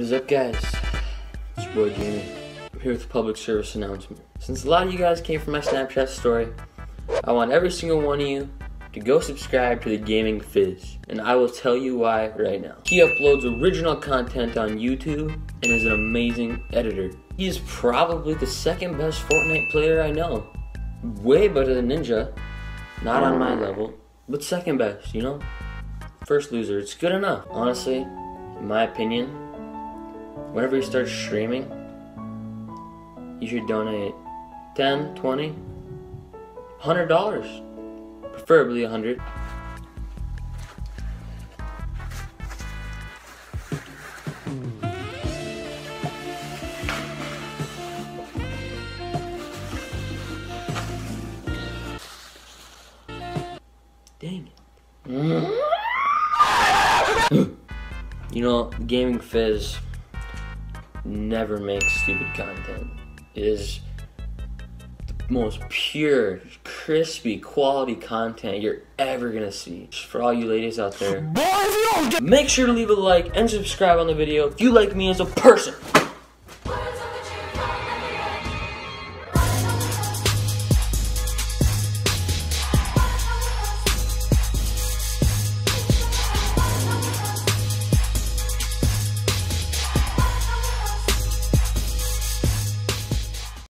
What is up, guys? It's your boy Jamie. I'm here with a public service announcement. Since a lot of you guys came from my Snapchat story, I want every single one of you to go subscribe to The Gaming Fizz, and I will tell you why right now. He uploads original content on YouTube and is an amazing editor. He is probably the second best Fortnite player I know. Way better than Ninja. Not on my level, but second best, you know? First loser, it's good enough. Honestly, in my opinion, whenever you start streaming, you should donate $10, $20, $100, preferably $100. Dang it. You know, Gaming Fizz never makes stupid content. It is the most pure, crispy, quality content you're ever gonna see. For all you ladies out there, boy, if you don't, make sure to leave a like and subscribe on the video if you like me as a person.